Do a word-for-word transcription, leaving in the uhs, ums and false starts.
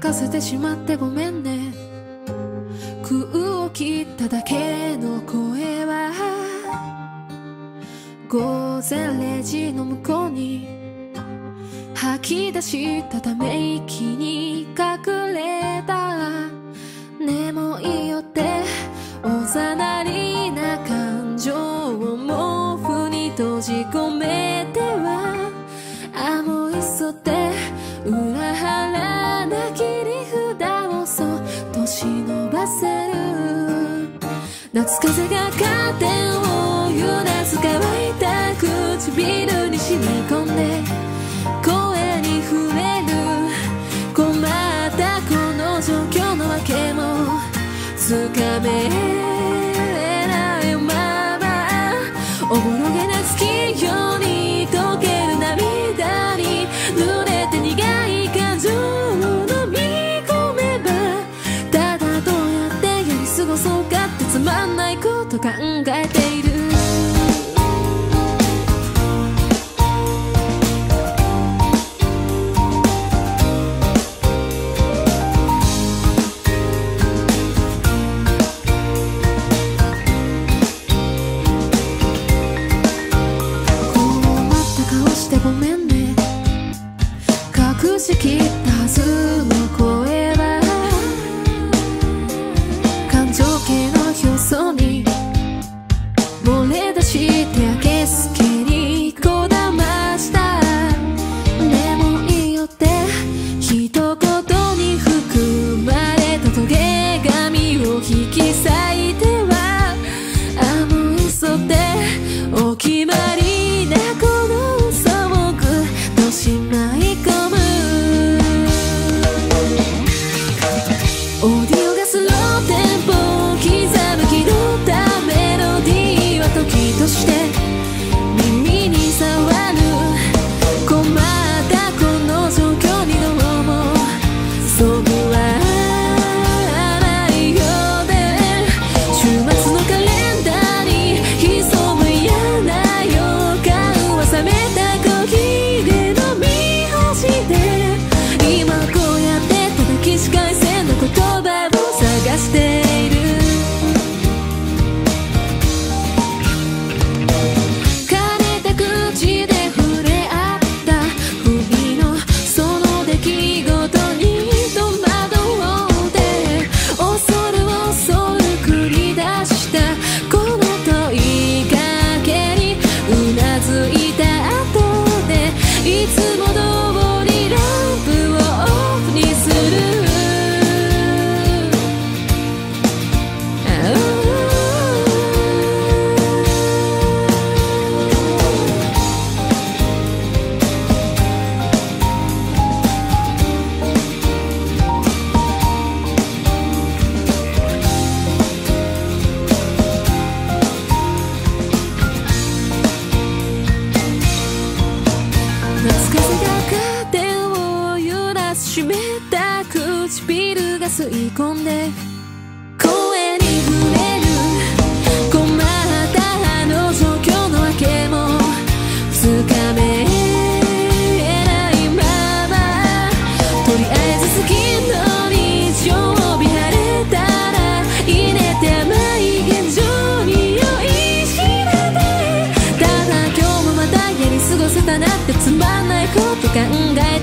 かせてしまってごめんね。空を切っただけの声はごぜんれいじの向こうに吐き出したため息に隠れた。眠いよっておざなりな感情を毛布に閉じ込めてはあ、もういっそって裏腹な切り札をそっと忍ばせる。夏風がカーテンを揺らす乾いた唇に染み込んで声に触れる。困ったこの状況のわけもつかめないまま、おぼろげな月夜に溶ける涙に濡れて苦い感情を飲み込めば、ただどうやってやり過ごそうかってつまんないこと考えている。ごめんね、隠しきったはずの声は感情系の表層に漏れ出して明けすけにこだました。でもいいよって一言に含まれたトゲ髪を引き裂いてはあ、もういっそってお決まりなこのしまい込む。オーディオがスローテンポを刻む気取ったメロディーは時として耳に触る。困ったこの状況にどうもそぐわないようで、週末のカレンダーに潜む嫌な予感は冷めたコーヒーしている。枯れた口で触れ合った海のその出来事に戸惑って恐る恐る繰り出したこの問いかけにうなずいた後で、いつも通りランプをオフにする。夏風がカーテンを揺らす湿った唇が吸い込んで声に触れる。困ったあの状況のわけもつかめないまま、とりあえず月の日曜日晴れたら入れて甘い現状に酔いしれて、ただ今日もまたやり過ごせたなってつまんないこと考えて